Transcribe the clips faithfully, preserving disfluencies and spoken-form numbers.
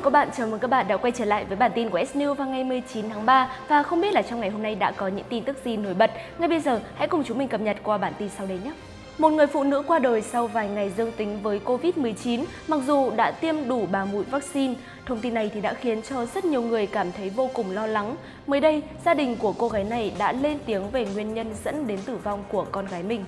chào các bạn, chào mừng các bạn đã quay trở lại với bản tin của S News vào ngày mười chín tháng ba. Và không biết là trong ngày hôm nay đã có những tin tức gì nổi bật. Ngay bây giờ hãy cùng chúng mình cập nhật qua bản tin sau đây nhé. Một người phụ nữ qua đời sau vài ngày dương tính với Covid mười chín mặc dù đã tiêm đủ ba mũi vaccine. Thông tin này thì đã khiến cho rất nhiều người cảm thấy vô cùng lo lắng. Mới đây, gia đình của cô gái này đã lên tiếng về nguyên nhân dẫn đến tử vong của con gái mình.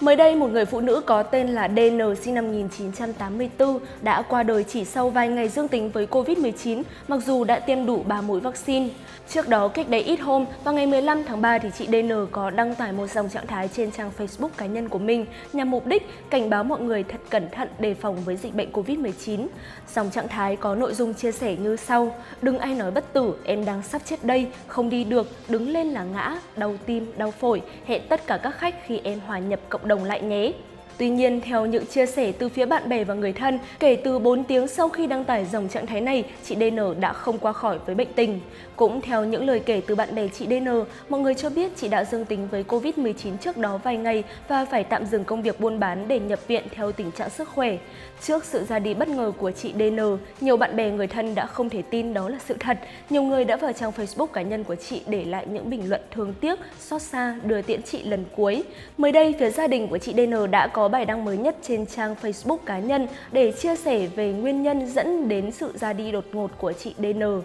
Mới đây, một người phụ nữ có tên là đê en sinh năm một nghìn chín trăm tám mươi tư đã qua đời chỉ sau vài ngày dương tính với Covid mười chín, mặc dù đã tiêm đủ ba mũi vaccine. Trước đó, cách đây ít hôm, vào ngày mười lăm tháng ba, thì chị đê en có đăng tải một dòng trạng thái trên trang Facebook cá nhân của mình nhằm mục đích cảnh báo mọi người thật cẩn thận đề phòng với dịch bệnh Covid mười chín. Dòng trạng thái có nội dung chia sẻ như sau: đừng ai nói bất tử, em đang sắp chết đây, không đi được, đứng lên là ngã, đau tim, đau phổi, hẹn tất cả các khách khi em hòa nhập cộng đồng đồng lại nhé. Tuy nhiên, theo những chia sẻ từ phía bạn bè và người thân, kể từ bốn tiếng sau khi đăng tải dòng trạng thái này, chị đê en đã không qua khỏi với bệnh tình. Cũng theo những lời kể từ bạn bè chị đê en, mọi người cho biết chị đã dương tính với Covid mười chín trước đó vài ngày và phải tạm dừng công việc buôn bán để nhập viện theo tình trạng sức khỏe. Trước sự ra đi bất ngờ của chị đê en, nhiều bạn bè người thân đã không thể tin đó là sự thật. Nhiều người đã vào trang Facebook cá nhân của chị để lại những bình luận thương tiếc, xót xa, đưa tiễn chị lần cuối. Mới đây, phía gia đình của chị đê en đã có bài đăng mới nhất trên trang Facebook cá nhân để chia sẻ về nguyên nhân dẫn đến sự ra đi đột ngột của chị đê en.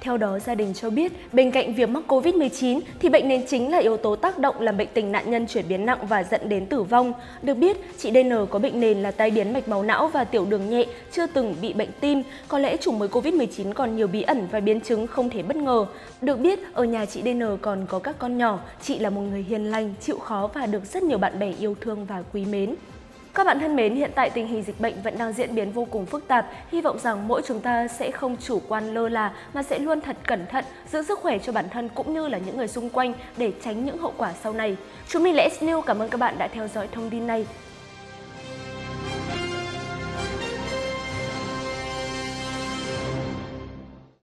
Theo đó, gia đình cho biết, bên cạnh việc mắc Covid mười chín thì bệnh nền chính là yếu tố tác động làm bệnh tình nạn nhân chuyển biến nặng và dẫn đến tử vong. Được biết, chị đê en có bệnh nền là tai biến mạch máu não và tiểu đường nhẹ, chưa từng bị bệnh tim. Có lẽ chủng mới Covid mười chín còn nhiều bí ẩn và biến chứng không thể bất ngờ. Được biết, ở nhà chị đê en còn có các con nhỏ, chị là một người hiền lành, chịu khó và được rất nhiều bạn bè yêu thương và quý mến. Các bạn thân mến, hiện tại tình hình dịch bệnh vẫn đang diễn biến vô cùng phức tạp. Hy vọng rằng mỗi chúng ta sẽ không chủ quan lơ là mà sẽ luôn thật cẩn thận, giữ sức khỏe cho bản thân cũng như là những người xung quanh để tránh những hậu quả sau này. Chúng mình là S News, cảm ơn các bạn đã theo dõi thông tin này.